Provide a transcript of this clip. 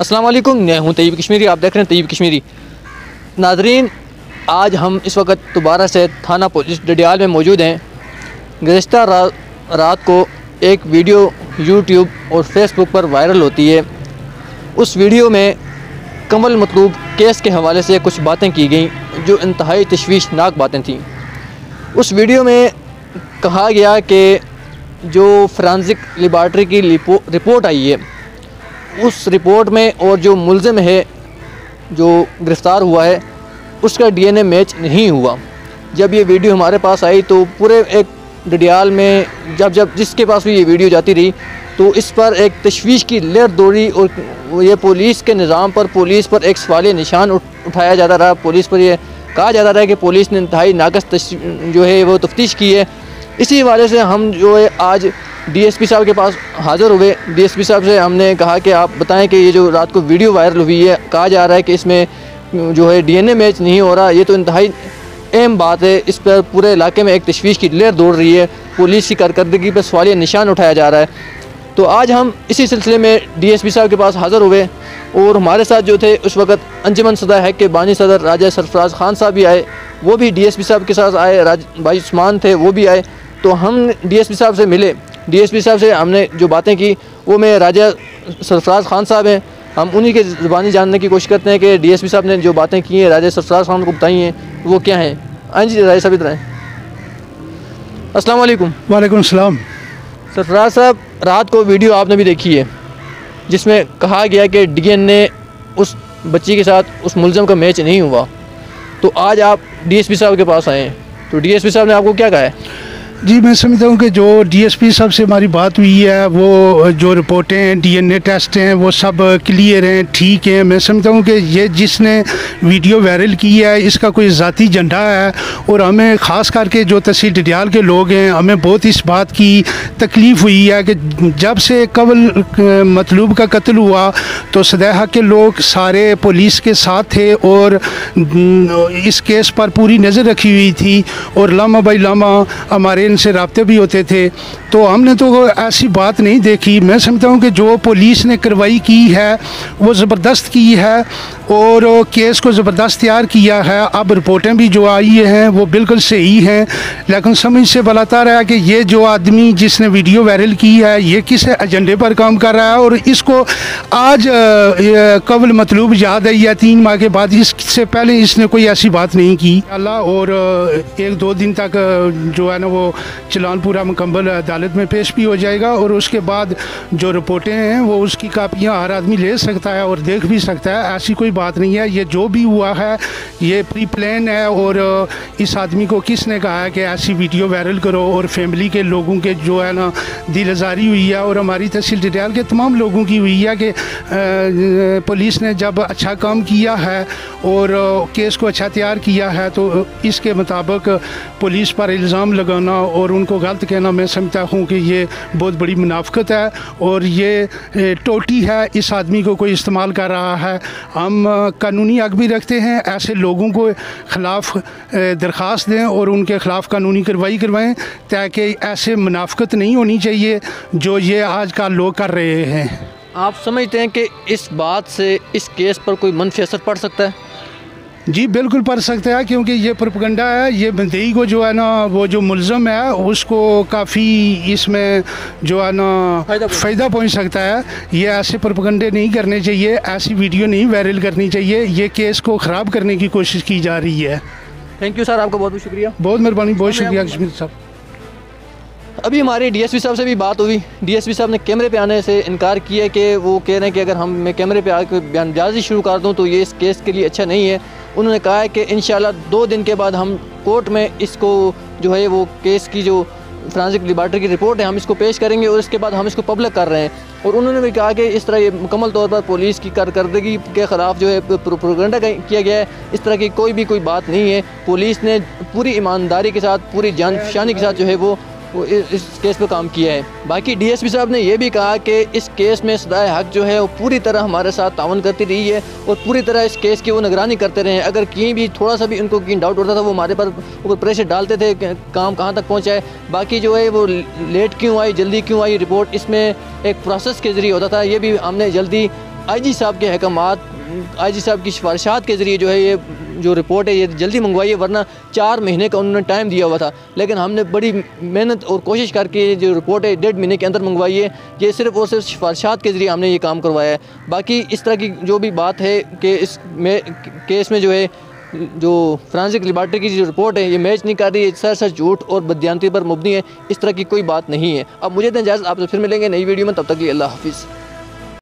अस्सलाम वालेकुम, मैं हूँ तैयब कश्मीरी, आप देख रहे हैं तैयब कश्मीरी। नाजरीन, आज हम इस वक्त दोबारा से थाना पुलिस डडियाल में मौजूद हैं। गुज़श्ता रात को एक वीडियो यूट्यूब और फेसबुक पर वायरल होती है। उस वीडियो में कंवल मतलूब केस के हवाले से कुछ बातें की गई जो इंतहाई तशवीशनाक बातें थीं। उस वीडियो में कहा गया कि जो फॉरेंसिक लेबॉर्ट्री की रिपोर्ट आई है, उस रिपोर्ट में और जो मुलज़िम है जो गिरफ़्तार हुआ है उसका DNA मैच नहीं हुआ। जब ये वीडियो हमारे पास आई तो पूरे एक डडियाल में जब जिसके पास भी ये वीडियो जाती रही तो इस पर एक तशवीश की लहर दौड़ी और ये पुलिस के निज़ाम पर, पुलिस पर एक सवालिया निशान उठाया जाता रहा। पुलिस पर ये कहा जाता रहा कि पुलिस ने इंतहाई नाकस जो है वो तफ्तीश की है। इसी हवाले से हम जो है आज DSP साहब के पास हाज़िर हुए। DSP साहब से हमने कहा कि आप बताएं कि ये जो रात को वीडियो वायरल हुई है, कहा जा रहा है कि इसमें जो है DNA मैच नहीं हो रहा, ये तो इंतहाई अहम बात है। इस पर पूरे इलाके में एक तशवीश की लहर दौड़ रही है, पुलिस की कारकर्दगी पर सवालिया निशान उठाया जा रहा है। तो आज हम इसी सिलसिले में DSP साहब के पास हाज़िर हुए और हमारे साथ जो थे उस वक्त अंजमन सदाए हक के बानी सदर राजा सरफराज खान साहब भी आए, वो भी DSP साहब के साथ आए, भाई उस्मान थे वो भी आए। तो हम DSP साहब से मिले, DSP साहब से हमने जो बातें की वो मैं राजा सरफराज खान साहब हैं, हम उन्हीं के ज़ुबानी जानने की कोशिश करते हैं कि DSP साहब ने जो बातें की हैं राजा सरफराज खान को बताई हैं वो क्या हैं। हाँ जी राजा साहब, इधर आएँ। अस्सलाम वालेकुम। वालेकुम सलाम। सरफराज साहब, रात को वीडियो आपने भी देखी है जिसमें कहा गया कि DNA उस बच्ची के साथ उस मुलज़म का मैच नहीं हुआ, तो आज आप DSP साहब के पास आए हैं तो DSP साहब ने आपको क्या कहा है? जी, मैं समझता हूँ कि जो DSP साहब से हमारी बात हुई है, वो जो रिपोर्टें हैं, DNA टेस्ट हैं, वो सब क्लियर हैं, ठीक हैं। मैं समझता हूँ कि ये जिसने वीडियो वायरल की है इसका कोई ज़ाती एजेंडा है और हमें ख़ास करके जो तहसील डडियाल के लोग हैं, हमें बहुत इस बात की तकलीफ़ हुई है कि जब से कंवल मतलूब का कत्ल हुआ तो सदाहा के लोग सारे पुलिस के साथ थे और इस केस पर पूरी नज़र रखी हुई थी और लामा बाई लामा हमारे इनसे राब्ते भी होते थे, तो हमने तो ऐसी बात नहीं देखी। मैं समझता हूँ कि जो पुलिस ने कार्रवाई की है वो ज़बरदस्त की है और केस को ज़बरदस्त तैयार किया है। अब रिपोर्टें भी जो आई हैं वो बिल्कुल सही हैं, लेकिन समझ से बलातार है कि ये जो आदमी जिसने वीडियो वायरल की है ये किस एजेंडे पर काम कर रहा है और इसको आज कंवल मतलूब याद है या 3 माह के बाद, इससे पहले इसने कोई ऐसी बात नहीं की। अल्लाह और 1-2 दिन तक जो है ना वो चलानपुरा मुकम्मल अदालत में पेश भी हो जाएगा और उसके बाद जो रिपोर्टें हैं वो उसकी कापियाँ हर आदमी ले सकता है और देख भी सकता है। ऐसी कोई बात नहीं है, ये जो भी हुआ है ये प्री प्लान है और इस आदमी को किसने कहा है कि ऐसी वीडियो वायरल करो और फैमिली के लोगों के जो है ना दिल आज़ारी हुई है और हमारी तहसील डडियाल के तमाम लोगों की हुई है कि पुलिस ने जब अच्छा काम किया है और केस को अच्छा तैयार किया है तो इसके मुताबिक पुलिस पर इल्ज़ाम लगाना और उनको गलत कहना, मैं समझता हूँ कि ये बहुत बड़ी मुनाफकत है और ये टोटी है, इस आदमी को कोई इस्तेमाल कर रहा है। हम कानूनी हक भी रखते हैं, ऐसे लोगों को ख़िलाफ़ दरख्वास्त दें और उनके ख़िलाफ़ कानूनी कार्रवाई करवाएँ ताकि ऐसे मुनाफकत नहीं होनी चाहिए जो ये आज का लोग कर रहे हैं। आप समझते हैं कि इस बात से इस केस पर कोई मनफी असर पड़ सकता है? जी बिल्कुल पढ़ सकते हैं, क्योंकि ये प्रोपेगेंडा है, ये बंदई को जो है ना वो जो मुलज़म है उसको काफ़ी इसमें जो है ना फ़ायदा पहुंच सकता है। ये ऐसे प्रोपेगेंडे नहीं करने चाहिए, ऐसी वीडियो नहीं वायरल करनी चाहिए, ये केस को ख़राब करने की कोशिश की जा रही है। थैंक यू सर, आपका बहुत बहुत शुक्रिया। बहुत मेहरबानी, बहुत शुक्रिया कश्मीर साहब। अभी हमारे DSP साहब से भी बात हुई, DSP साहब ने कैमरे पर आने से इनकार किया कि वो कह रहे हैं कि अगर हम मैं कैमरे पर आकर बयानबाजी शुरू कर दूँ तो ये इस केस के लिए अच्छा नहीं है। उन्होंने कहा है कि इंशाल्लाह 2 दिन के बाद हम कोर्ट में इसको जो है वो केस की जो फॉरेंसिक लेबॉर्ट्री की रिपोर्ट है हम इसको पेश करेंगे और इसके बाद हम इसको पब्लिक कर रहे हैं। और उन्होंने भी कहा कि इस तरह ये मुकम्मल तौर पर पुलिस की कारकर्दगी के ख़िलाफ़ जो है प्रोपेगेंडा किया गया है, इस तरह की कोई बात नहीं है। पुलिस ने पूरी ईमानदारी के साथ, पूरी जानफशानी के साथ जो है वो इस केस पर काम किया है। बाकी DSP साहब ने यह भी कहा कि इस केस में सदाए हक जो है वो पूरी तरह हमारे साथ तावन करती रही है और पूरी तरह इस केस की वो निगरानी करते रहे हैं। अगर कहीं भी थोड़ा सा भी उनको कहीं डाउट होता था वो हमारे पर ऊपर प्रेशर डालते थे, काम कहाँ तक पहुँचा है, बाकी जो है वो लेट क्यों आई, जल्दी क्यों आई रिपोर्ट, इसमें एक प्रोसेस के ज़रिए होता था। ये भी हमने जल्दी आईजी साहब के अहकामात, आईजी साहब की सिफारिशात के ज़रिए जो है ये जो रिपोर्ट है ये जल्दी मंगवाइए, वरना 4 महीने का उन्होंने टाइम दिया हुआ था, लेकिन हमने बड़ी मेहनत और कोशिश करके ये जो रिपोर्ट है 1.5 महीने के अंदर मंगवाइए। ये सिर्फ़ और सिर्फ सिफारिशात के ज़रिए हमने ये काम करवाया है। बाकी इस तरह की जो भी बात है कि इस में केस में जो है जो फ्रांसिक लेबार्ट्री की जो रिपोर्ट है ये मैच नहीं कर रही है, सर झूठ और बददियानती पर मुबनी है, इस तरह की कोई बात नहीं है। अब मुझे तो इजाज़त, आपसे फिर मिलेंगे नई वीडियो में, तब तक के लिए अल्लाह हाफिज़।